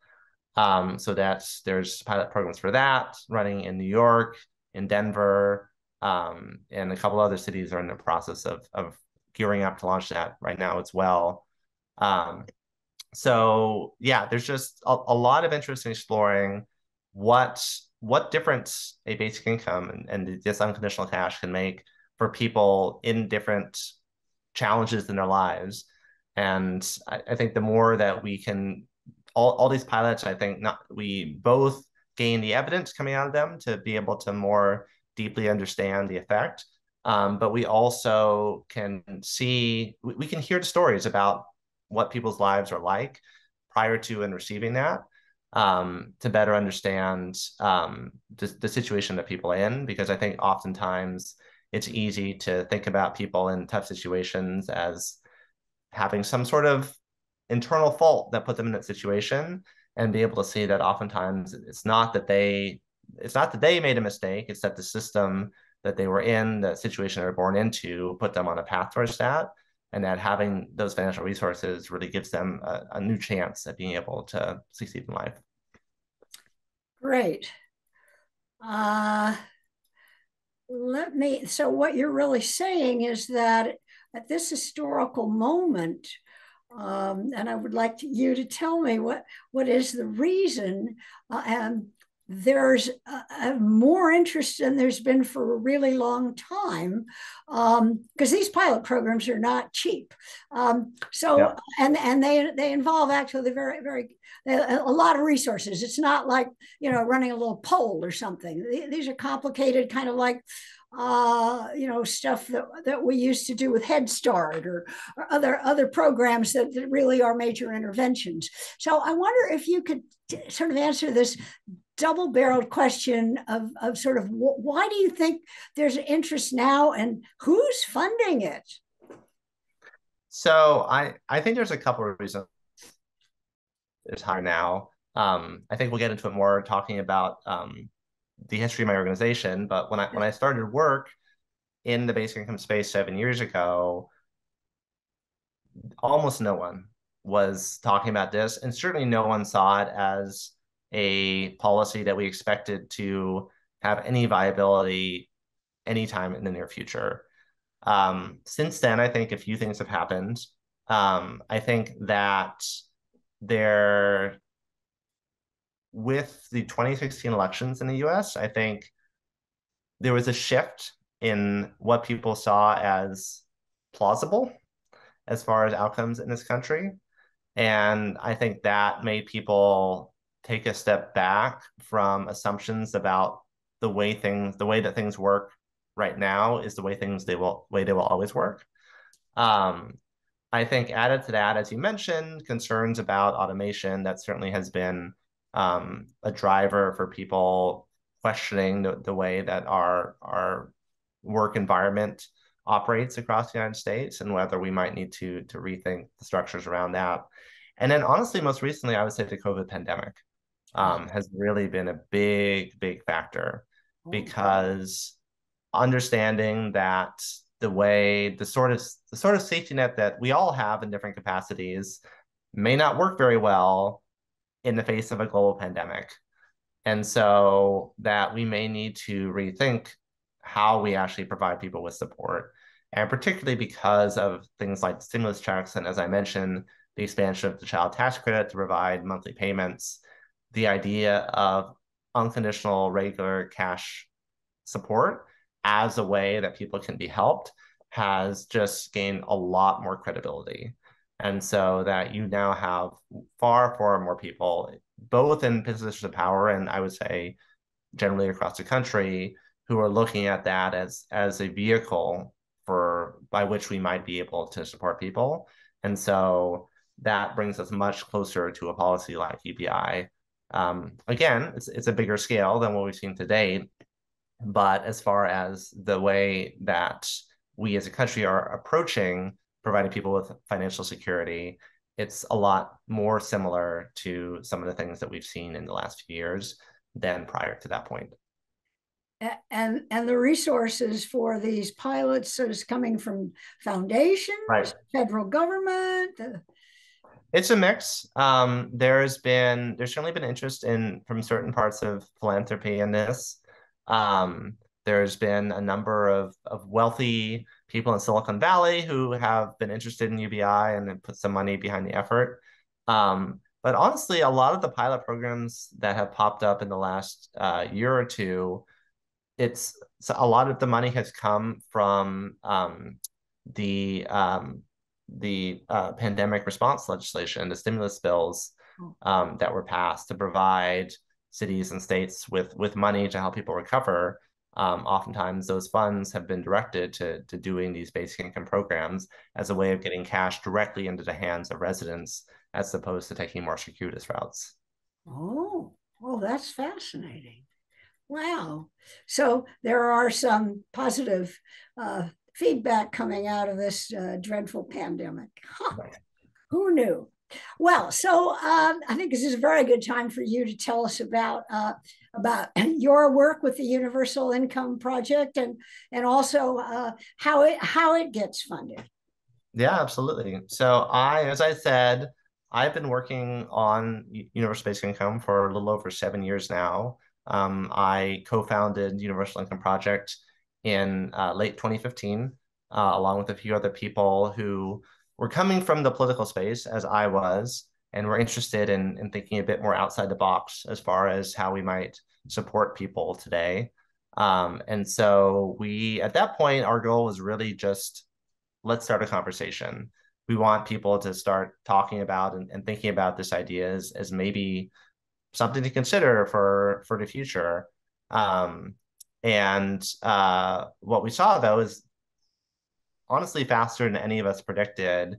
Um, so that's, there's pilot programs for that running in New York, in Denver, um, and a couple other cities are in the process of, of gearing up to launch that right now as well. Um, so yeah, there's just a, a lot of interest in exploring what, what difference a basic income and, and this unconditional cash can make for people in different challenges in their lives. And I, I think the more that we can, all, all these pilots, I think not, we both gain the evidence coming out of them to be able to more deeply understand the effect. Um, but we also can see, we, we can hear the stories about what people's lives are like prior to and receiving that um, to better understand um, the, the situation that people are in, because I think oftentimes it's easy to think about people in tough situations as having some sort of internal fault that put them in that situation, and be able to see that oftentimes it's not that they, it's not that they made a mistake, it's that the system that they were in, the situation they were born into, put them on a path towards that, and that having those financial resources really gives them a, a new chance at being able to succeed in life. Great. Uh, let me, so what you're really saying is that at this historical moment, um, and I would like to, you to tell me what, what is the reason, uh, and there's a, a more interest than there's been for a really long time, because um, these pilot programs are not cheap. Um, so yeah. and and they they involve actually the very very a lot of resources. It's not like you know running a little poll or something. These are complicated, kind of like uh, you know stuff that that we used to do with Head Start or, or other other programs that, that really are major interventions. So I wonder if you could sort of answer this double-barreled question of, of sort of why do you think there's an interest now and who's funding it? So I, I think there's a couple of reasons it's higher now. Um, I think we'll get into it more talking about um, the history of my organization, but when I, when I started work in the basic income space seven years ago, almost no one was talking about this, and certainly no one saw it as a policy that we expected to have any viability anytime in the near future. Um, since then, I think a few things have happened. Um, I think that there, with the twenty sixteen elections in the U S, I think there was a shift in what people saw as plausible as far as outcomes in this country. And I think that made people take a step back from assumptions about the way things, the way that things work right now is the way things they will, way they will always work. Um, I think added to that, as you mentioned, concerns about automation, that certainly has been um, a driver for people questioning the, the way that our, our work environment operates across the United States and whether we might need to, to rethink the structures around that. And then honestly, most recently, I would say the COVID pandemic um, has really been a big, big factor, because understanding that the way the sort of the sort of safety net that we all have in different capacities may not work very well in the face of a global pandemic. And so that we may need to rethink how we actually provide people with support, and particularly because of things like stimulus checks. And as I mentioned, the expansion of the child tax credit to provide monthly payments, the idea of unconditional regular cash support as a way that people can be helped has just gained a lot more credibility. And so that you now have far, far more people, both in positions of power and I would say generally across the country, who are looking at that as, as a vehicle for by which we might be able to support people. And so that brings us much closer to a policy like U B I. Um, again, it's, it's a bigger scale than what we've seen to date, but as far as the way that we as a country are approaching providing people with financial security, it's a lot more similar to some of the things that we've seen in the last few years than prior to that point. And, and the resources for these pilots is coming from foundations, right. Federal government. The... It's a mix. Um, there's been, there's certainly been interest in from certain parts of philanthropy in this. Um, there's been a number of, of wealthy people in Silicon Valley who have been interested in U B I and then put some money behind the effort. Um, but honestly, a lot of the pilot programs that have popped up in the last uh, year or two, it's so a lot of the money has come from um, the um, the uh, pandemic response legislation, the stimulus bills um, that were passed to provide cities and states with with money to help people recover. Um, oftentimes, those funds have been directed to to doing these basic income programs as a way of getting cash directly into the hands of residents, as opposed to taking more circuitous routes. Oh, well, that's fascinating. Wow. So there are some positive uh, feedback coming out of this uh, dreadful pandemic. Huh. Who knew? Well, so um, I think this is a very good time for you to tell us about uh, about your work with the Universal Income Project and and also uh, how it how it gets funded. Yeah, absolutely. So I, as I said, I've been working on Universal Basic Income for a little over seven years now. Um, I co-founded Universal Income Project in uh, late twenty fifteen, uh, along with a few other people who were coming from the political space, as I was, and were interested in, in thinking a bit more outside the box as far as how we might support people today. Um, and so we, at that point, our goal was really just, let's start a conversation. We want people to start talking about and, and thinking about this idea as, as maybe something to consider for, for the future. Um, and uh, what we saw, though, is honestly faster than any of us predicted.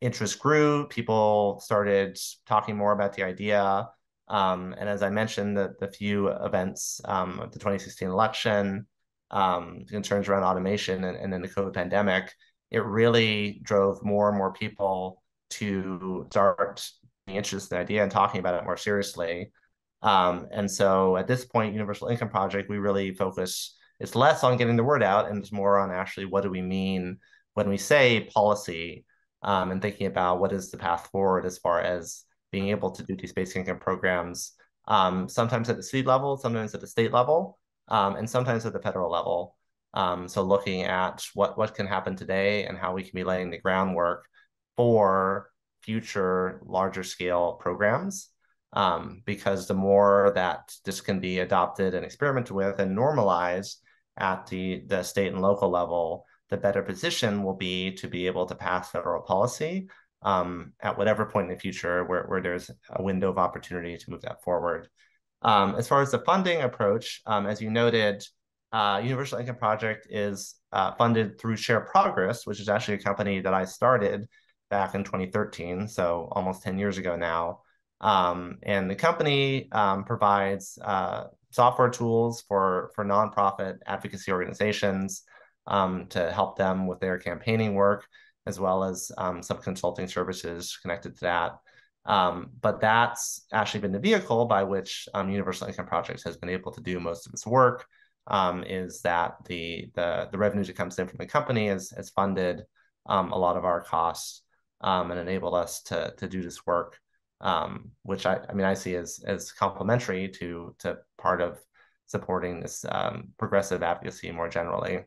Interest grew, people started talking more about the idea. Um, and as I mentioned, the, the few events um, of the twenty sixteen election, um, concerns around automation and, and then the COVID pandemic, it really drove more and more people to start being interested in the idea and talking about it more seriously. Um, and so at this point, Universal Income Project, we really focus, it's less on getting the word out and it's more on actually what do we mean when we say policy, Um, and thinking about what is the path forward as far as being able to do these basic income programs, um, sometimes at the city level, sometimes at the state level, um, and sometimes at the federal level. Um, so looking at what, what can happen today and how we can be laying the groundwork for future larger scale programs, um, because the more that this can be adopted and experimented with and normalized at the, the state and local level, the better position will be to be able to pass federal policy um, at whatever point in the future where, where there's a window of opportunity to move that forward. Um, as far as the funding approach, um, as you noted, uh, Universal Income Project is uh, funded through Share Progress, which is actually a company that I started back in twenty thirteen, so almost ten years ago now. Um, and the company um, provides uh, software tools for, for nonprofit advocacy organizations, Um, to help them with their campaigning work, as well as um, some consulting services connected to that. Um, but that's actually been the vehicle by which um, Universal Income Project has been able to do most of its work, um, is that the, the, the revenue that comes in from the company has, has funded um, a lot of our costs um, and enabled us to, to do this work, um, which I, I mean, I see as, as complementary to, to part of supporting this um, progressive advocacy more generally.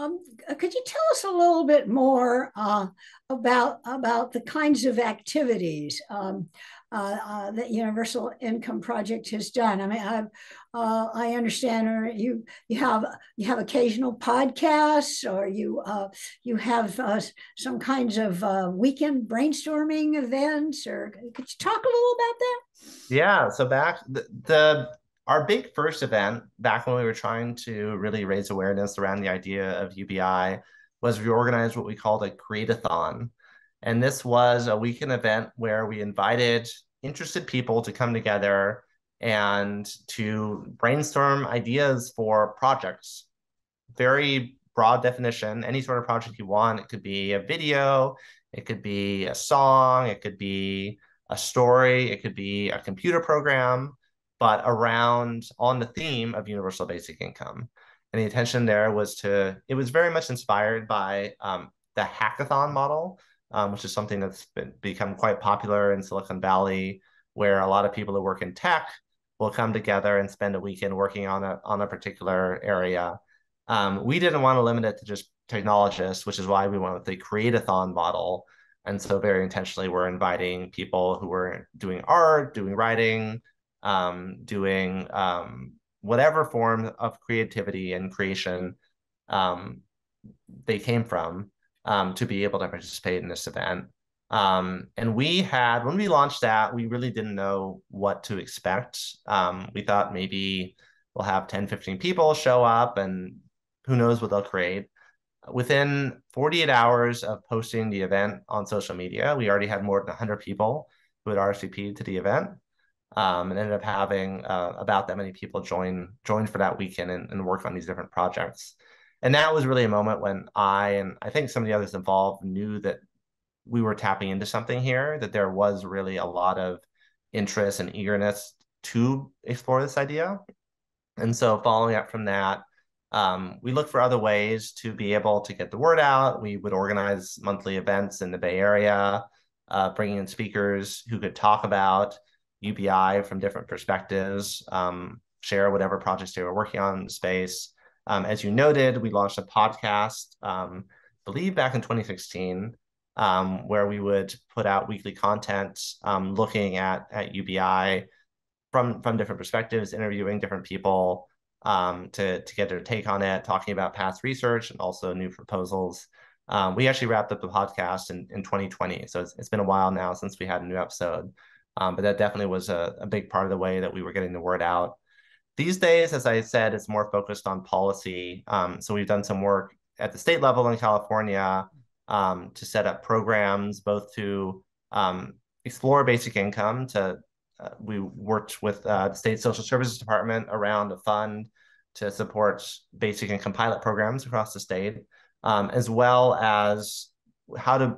Um, could you tell us a little bit more uh, about, about the kinds of activities um, uh, uh, that Universal Income Project has done? I mean, I've, uh, I understand you you have you have occasional podcasts, or you uh, you have uh, some kinds of uh, weekend brainstorming events, or could you talk a little about that? Yeah. So back the. the... Our big first event back when we were trying to really raise awareness around the idea of U B I was we organized what we called a create-a-thon. And this was a weekend event where we invited interested people to come together and to brainstorm ideas for projects. Very broad definition, any sort of project you want. It could be a video, it could be a song, it could be a story, it could be a computer program, but around on the theme of universal basic income. And the intention there was to, it was very much inspired by um, the hackathon model, um, which is something that's been, become quite popular in Silicon Valley, where a lot of people who work in tech will come together and spend a weekend working on a, on a particular area. Um, we didn't want to limit it to just technologists, which is why we went with the create-a-thon model. And so very intentionally, we're inviting people who are doing art, doing writing, Um, doing um, whatever form of creativity and creation um, they came from um, to be able to participate in this event. Um, and we had, when we launched that, we really didn't know what to expect. Um, we thought maybe we'll have ten, fifteen people show up and who knows what they'll create. Within forty-eight hours of posting the event on social media, we already had more than one hundred people who had R S V P'd to the event. Um, and ended up having uh, about that many people join join for that weekend and, and work on these different projects. And that was really a moment when I, and I think some of the others involved, knew that we were tapping into something here, that there was really a lot of interest and eagerness to explore this idea. And so following up from that, um, we looked for other ways to be able to get the word out. We would organize monthly events in the Bay Area, uh, bringing in speakers who could talk about U B I from different perspectives. Um, share whatever projects they were working on in the space. Um, as you noted, we launched a podcast, um, I believe back in twenty sixteen, um, where we would put out weekly content um, looking at, at U B I from, from different perspectives, interviewing different people um, to, to get their take on it, talking about past research and also new proposals. Um, we actually wrapped up the podcast in, in twenty twenty. So it's, it's been a while now since we had a new episode, um, but that definitely was a, a big part of the way that we were getting the word out. These days, as I said, it's more focused on policy. Um, so we've done some work at the state level in California um, to set up programs, both to um, explore basic income. To uh, we worked with uh, the state social services department around a fund to support basic income pilot programs across the state, um, as well as how to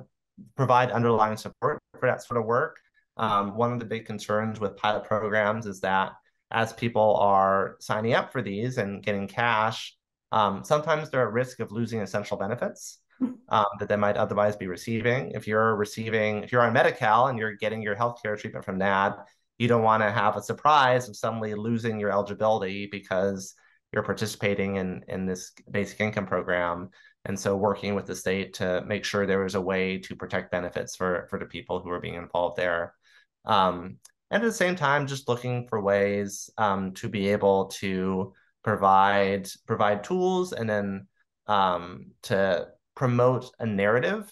provide underlying support for that sort of work. Um, one of the big concerns with pilot programs is that as people are signing up for these and getting cash, um, sometimes they're at risk of losing essential benefits um, that they might otherwise be receiving. If you're receiving, if you're on Medi-Cal and you're getting your healthcare treatment from that, you don't want to have a surprise of suddenly losing your eligibility because you're participating in, in this basic income program. And so working with the state to make sure there was a way to protect benefits for, for the people who are being involved there. Um, and at the same time, just looking for ways um, to be able to provide provide tools and then um, to promote a narrative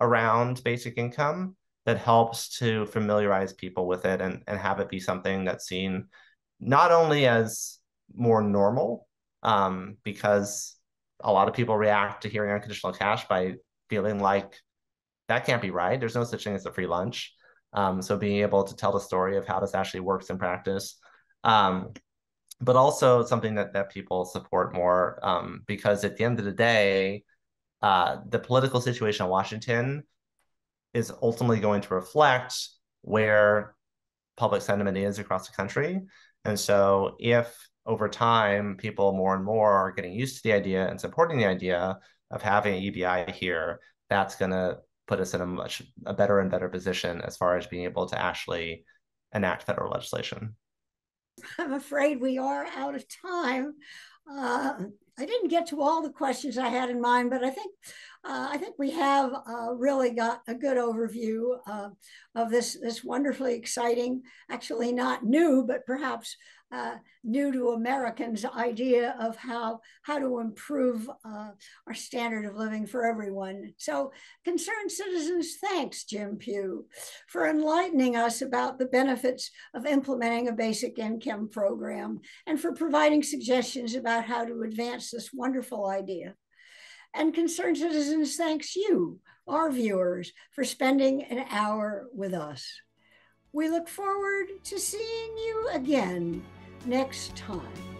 around basic income that helps to familiarize people with it and, and have it be something that's seen not only as more normal, um, because a lot of people react to hearing unconditional cash by feeling like that can't be right. There's no such thing as a free lunch. Um, so being able to tell the story of how this actually works in practice, um, but also something that, that people support more, um, because at the end of the day, uh, the political situation in Washington is ultimately going to reflect where public sentiment is across the country. And so if over time, people more and more are getting used to the idea and supporting the idea of having a U B I here, that's going to put us in a much a better and better position as far as being able to actually enact federal legislation. I'm afraid we are out of time. Uh, I didn't get to all the questions I had in mind, but I think uh, I think we have uh, really got a good overview uh, of this this wonderfully exciting, actually not new, but perhaps uh, new to Americans idea of how how to improve uh, our standard of living for everyone. So, Concerned Citizens, thanks, Jim Pugh, for enlightening us about the benefits of implementing a basic income program and for providing suggestions about how to advance this wonderful idea. And Concerned Citizens thanks you, our viewers, for spending an hour with us. We look forward to seeing you again next time.